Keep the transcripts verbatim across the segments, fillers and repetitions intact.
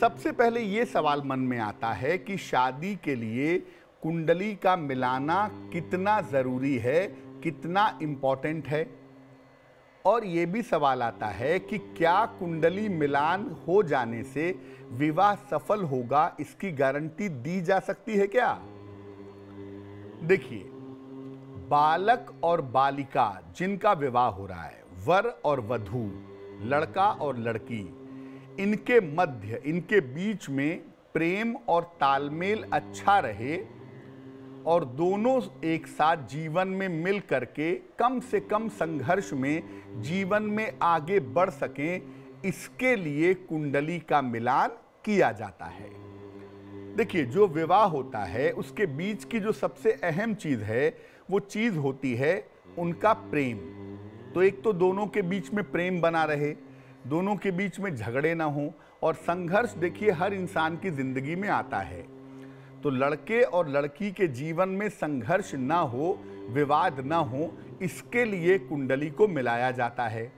सबसे पहले ये सवाल मन में आता है कि शादी के लिए कुंडली का मिलाना कितना ज़रूरी है, कितना इम्पॉर्टेंट है। और ये भी सवाल आता है कि क्या कुंडली मिलान हो जाने से विवाह सफल होगा, इसकी गारंटी दी जा सकती है क्या? देखिए, बालक और बालिका जिनका विवाह हो रहा है, वर और वधू, लड़का और लड़की, इनके मध्य, इनके बीच में प्रेम और तालमेल अच्छा रहे और दोनों एक साथ जीवन में मिल करके कम से कम संघर्ष में जीवन में आगे बढ़ सकें, इसके लिए कुंडली का मिलान किया जाता है। देखिए, जो विवाह होता है उसके बीच की जो सबसे अहम चीज़ है वो चीज़ होती है उनका प्रेम। तो एक तो दोनों के बीच में प्रेम बना रहे, दोनों के बीच में झगड़े ना हों। और संघर्ष देखिए हर इंसान की ज़िंदगी में आता है, तो लड़के और लड़की के जीवन में संघर्ष ना हो, विवाद ना हो, इसके लिए कुंडली को मिलाया जाता है।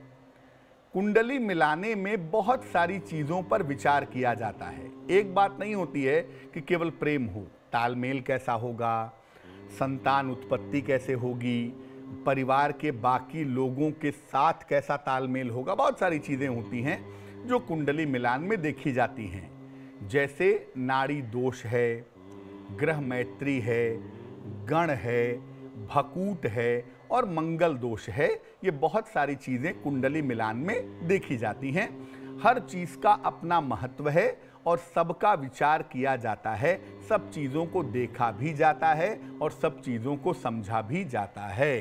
कुंडली मिलाने में बहुत सारी चीज़ों पर विचार किया जाता है। एक बात नहीं होती है कि केवल प्रेम हो, तालमेल कैसा होगा, संतान उत्पत्ति कैसे होगी, परिवार के बाकी लोगों के साथ कैसा तालमेल होगा, बहुत सारी चीज़ें होती हैं जो कुंडली मिलान में देखी जाती हैं। जैसे नाड़ी दोष है, ग्रह मैत्री है, गण है, भकूट है और मंगल दोष है। ये बहुत सारी चीज़ें कुंडली मिलान में देखी जाती हैं। हर चीज़ का अपना महत्व है और सबका विचार किया जाता है, सब चीज़ों को देखा भी जाता है और सब चीज़ों को समझा भी जाता है।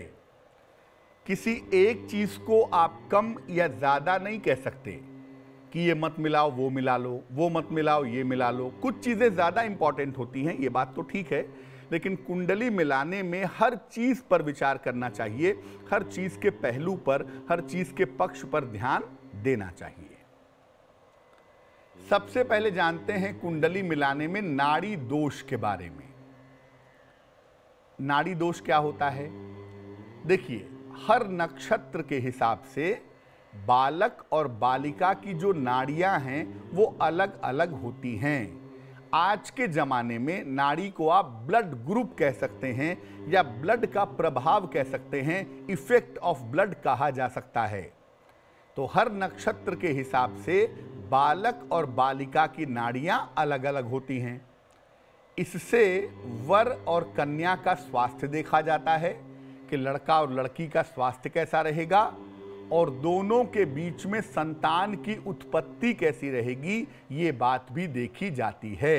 किसी एक चीज़ को आप कम या ज़्यादा नहीं कह सकते कि ये मत मिलाओ वो मिला लो, वो मत मिलाओ ये मिला लो। कुछ चीज़ें ज़्यादा इम्पॉर्टेंट होती हैं, ये बात तो ठीक है, लेकिन कुंडली मिलाने में हर चीज़ पर विचार करना चाहिए, हर चीज़ के पहलू पर, हर चीज़ के पक्ष पर ध्यान देना चाहिए। सबसे पहले जानते हैं कुंडली मिलाने में नाड़ी दोष के बारे में। नाड़ी दोष क्या होता है? देखिए, हर नक्षत्र के हिसाब से बालक और बालिका की जो नाड़ियां हैं वो अलग अलग होती हैं। आज के ज़माने में नाड़ी को आप ब्लड ग्रुप कह सकते हैं या ब्लड का प्रभाव कह सकते हैं, इफेक्ट ऑफ ब्लड कहा जा सकता है। तो हर नक्षत्र के हिसाब से बालक और बालिका की नाड़ियां अलग अलग होती हैं। इससे वर और कन्या का स्वास्थ्य देखा जाता है कि लड़का और लड़की का स्वास्थ्य कैसा रहेगा और दोनों के बीच में संतान की उत्पत्ति कैसी रहेगी, ये बात भी देखी जाती है।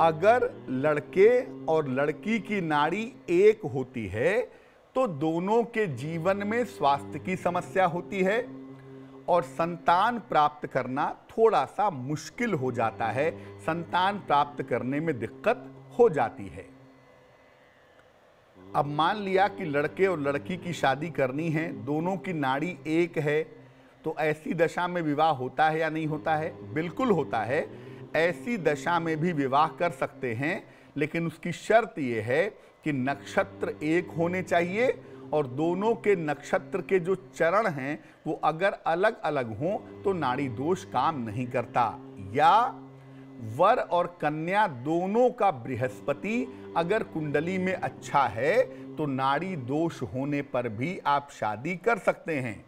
अगर लड़के और लड़की की नाड़ी एक होती है तो दोनों के जीवन में स्वास्थ्य की समस्या होती है और संतान प्राप्त करना थोड़ा सा मुश्किल हो जाता है, संतान प्राप्त करने में दिक्कत हो जाती है। अब मान लिया कि लड़के और लड़की की शादी करनी है, दोनों की नाड़ी एक है, तो ऐसी दशा में विवाह होता है या नहीं होता है? बिल्कुल होता है। ऐसी दशा में भी विवाह कर सकते हैं, लेकिन उसकी शर्त ये है कि नक्षत्र एक होने चाहिए और दोनों के नक्षत्र के जो चरण हैं वो अगर अलग अलग हों तो नाड़ी दोष काम नहीं करता। या वर और कन्या दोनों का बृहस्पति अगर कुंडली में अच्छा है तो नाड़ी दोष होने पर भी आप शादी कर सकते हैं।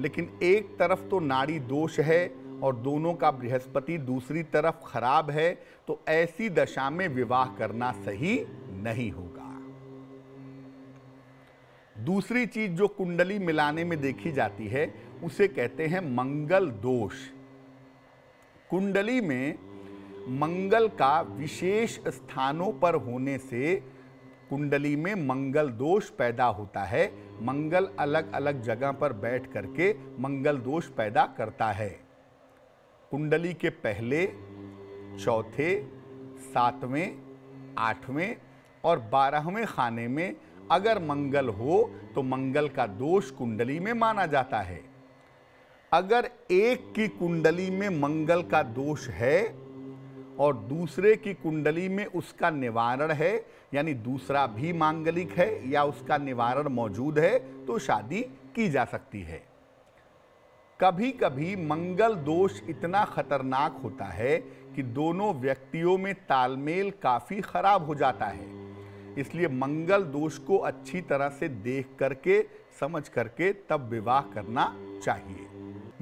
लेकिन एक तरफ तो नाड़ी दोष है और दोनों का बृहस्पति दूसरी तरफ खराब है, तो ऐसी दशा में विवाह करना सही नहीं होगा। दूसरी चीज जो कुंडली मिलाने में देखी जाती है उसे कहते हैं मंगल दोष। कुंडली में मंगल का विशेष स्थानों पर होने से कुंडली में मंगल दोष पैदा होता है। मंगल अलग अलग जगह पर बैठ करके मंगल दोष पैदा करता है। कुंडली के पहले, चौथे, सातवें, आठवें और बारहवें खाने में अगर मंगल हो तो मंगल का दोष कुंडली में माना जाता है। अगर एक की कुंडली में मंगल का दोष है और दूसरे की कुंडली में उसका निवारण है, यानी दूसरा भी मांगलिक है या उसका निवारण मौजूद है, तो शादी की जा सकती है। कभी कभी मंगल दोष इतना खतरनाक होता है कि दोनों व्यक्तियों में तालमेल काफ़ी खराब हो जाता है। इसलिए मंगल दोष को अच्छी तरह से देख करके समझ करके तब विवाह करना चाहिए।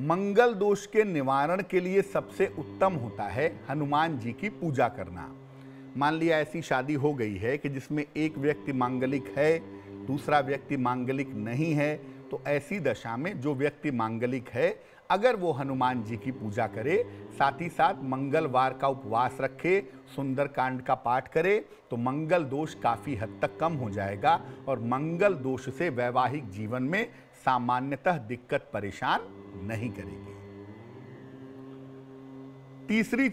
मंगल दोष के निवारण के लिए सबसे उत्तम होता है हनुमान जी की पूजा करना। मान लिया ऐसी शादी हो गई है कि जिसमें एक व्यक्ति मांगलिक है, दूसरा व्यक्ति मांगलिक नहीं है, तो ऐसी दशा में जो व्यक्ति मांगलिक है अगर वो हनुमान जी की पूजा करे, साथ ही साथ मंगलवार का उपवास रखे, सुंदरकांड का पाठ करे, तो मंगल दोष काफ़ी हद तक कम हो जाएगा और मंगल दोष से वैवाहिक जीवन में सामान्यतः दिक्कत परेशान नहीं करेगी। तीसरी